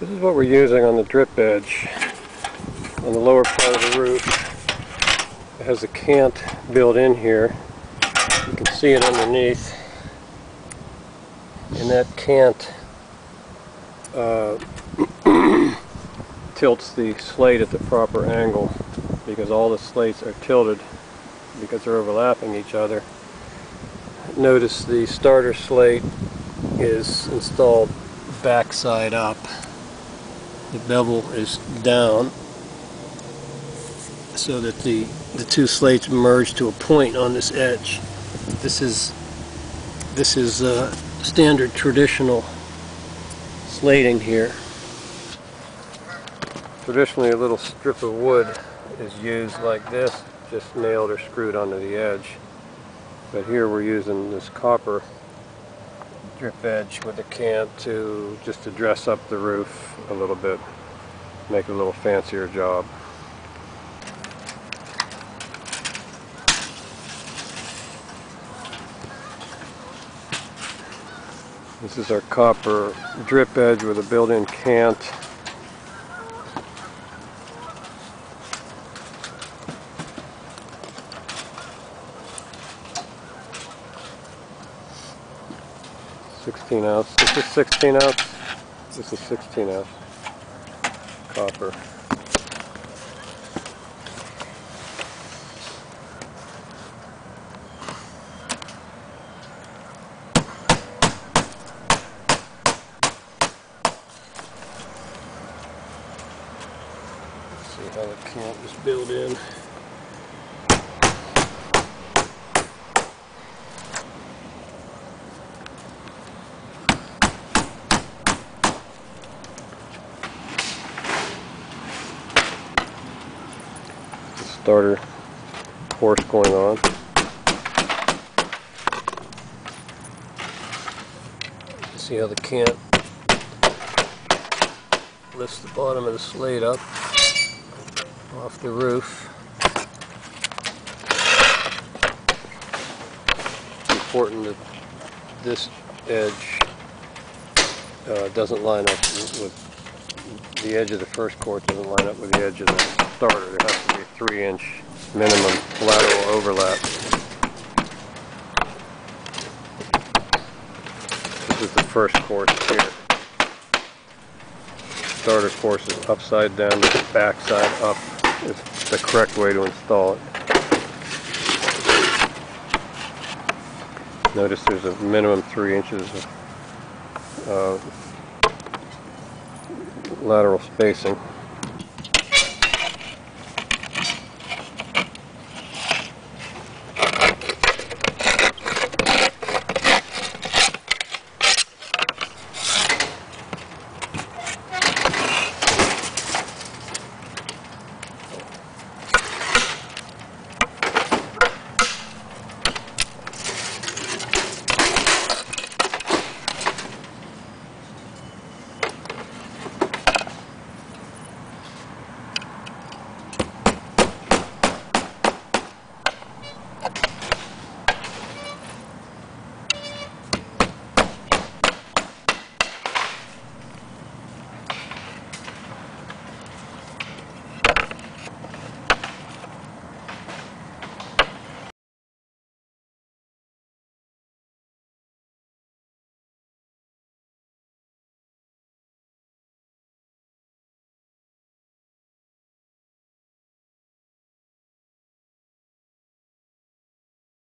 This is what we're using on the drip edge on the lower part of the roof. It has a cant built in here. You can see it underneath. And that cant tilts the slate at the proper angle, because all the slates are tilted because they're overlapping each other. Notice the starter slate is installed back side up. The bevel is down so that the two slates merge to a point on this edge. This is standard traditional slating here. Traditionally, a little strip of wood is used like this, just nailed or screwed onto the edge. But here we're using this copper drip edge with a cant just to dress up the roof a little bit, make it a little fancier job. This is our copper drip edge with a built-in cant. This is 16 ounce copper. Let's see how the cant is built in. Starter horse going on. See how the cant lifts the bottom of the slate up off the roof. It's important that this edge doesn't line up with the edge of the first quart, doesn't line up with the edge of the starter. There has to be a 3-inch minimum lateral overlap. This is the first course here. Starter course is upside down, back side up is the correct way to install it. Notice there's a minimum 3 inches of lateral spacing.